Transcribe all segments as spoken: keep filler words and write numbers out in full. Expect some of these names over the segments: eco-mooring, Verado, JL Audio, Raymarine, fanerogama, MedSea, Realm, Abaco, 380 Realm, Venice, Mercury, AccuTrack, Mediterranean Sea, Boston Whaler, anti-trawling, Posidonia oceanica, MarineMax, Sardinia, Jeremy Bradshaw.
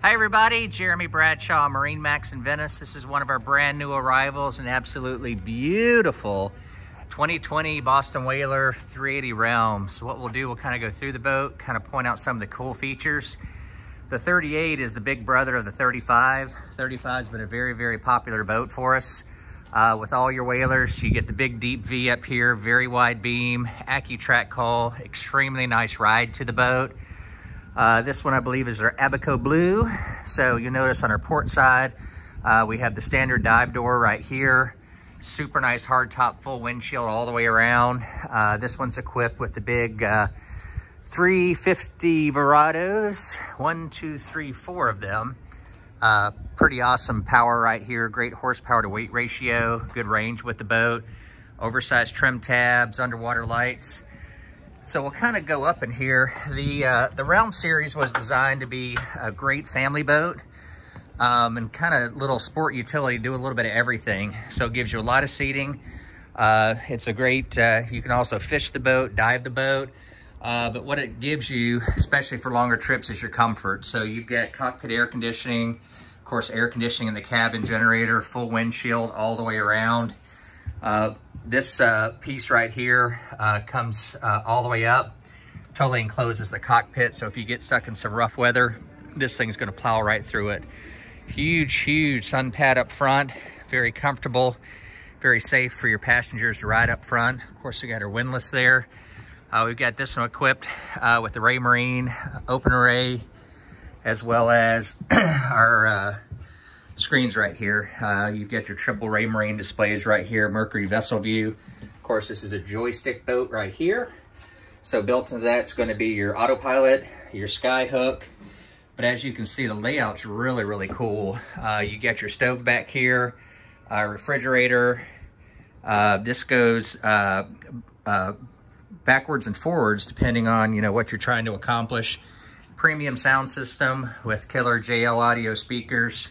Hi everybody, Jeremy Bradshaw, MarineMax in Venice. This is one of our brand new arrivals, an absolutely beautiful twenty twenty Boston Whaler three eighty Realm. So what we'll do, we'll kind of go through the boat, kind of point out some of the cool features. The thirty-eight is the big brother of the thirty-five. thirty-five's been a very, very popular boat for us. Uh, with all your whalers, you get the big deep V up here, very wide beam, AccuTrack call, extremely nice ride to the boat. Uh, this one I believe is our Abaco Blue. So you notice on our port side, uh, we have the standard dive door right here. Super nice hard top, full windshield all the way around. Uh, this one's equipped with the big uh, three fifty Verados, one, two, three, four of them. Uh, pretty awesome power right here. Great horsepower to weight ratio, good range with the boat. Oversized trim tabs, underwater lights. So we'll kind of go up in here. The uh, the Realm series was designed to be a great family boat um, and kind of little sport utility, do a little bit of everything. So it gives you a lot of seating. Uh, it's a great, uh, you can also fish the boat, dive the boat. Uh, but what it gives you, especially for longer trips, is your comfort. So you've got cockpit air conditioning, of course, air conditioning in the cabin, generator, full windshield all the way around. Uh, This uh, piece right here uh, comes uh, all the way up, totally encloses the cockpit. So if you get stuck in some rough weather, this thing's gonna plow right through it. Huge, huge sun pad up front, very comfortable, very safe for your passengers to ride up front. Of course, we got our windlass there. Uh, we've got this one equipped uh, with the Raymarine open array, as well as our uh, screens right here. Uh, you've got your triple Raymarine displays right here, Mercury vessel view. Of course, this is a joystick boat right here. So built into that's going to be your autopilot, your sky hook. But as you can see, the layout's really, really cool. Uh, you got your stove back here, uh, refrigerator. Uh, this goes uh, uh, backwards and forwards depending on, you know, what you're trying to accomplish. Premium sound system with killer J L Audio speakers.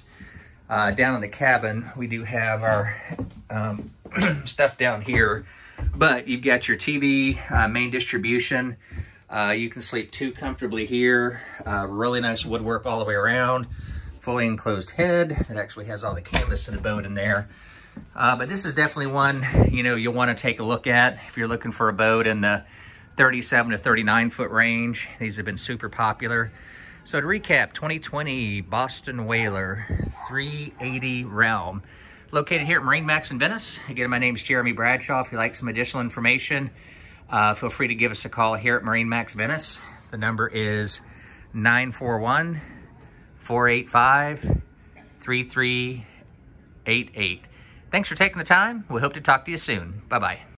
Uh, down in the cabin, we do have our um, stuff down here, but you've got your T V, uh, main distribution. Uh, you can sleep too comfortably here. Uh, really nice woodwork all the way around. Fully enclosed head. It actually has all the canvas and the boat in there. Uh, but this is definitely one, you know, you'll want to take a look at if you're looking for a boat in the thirty-seven to thirty-nine foot range. These have been super popular. So to recap, twenty twenty Boston Whaler three eighty Realm, located here at MarineMax in Venice. Again, my name is Jeremy Bradshaw. If you like some additional information, uh, feel free to give us a call here at MarineMax Venice. The number is nine four one, four eight five, three three eight eight. Thanks for taking the time. We hope to talk to you soon. Bye-bye.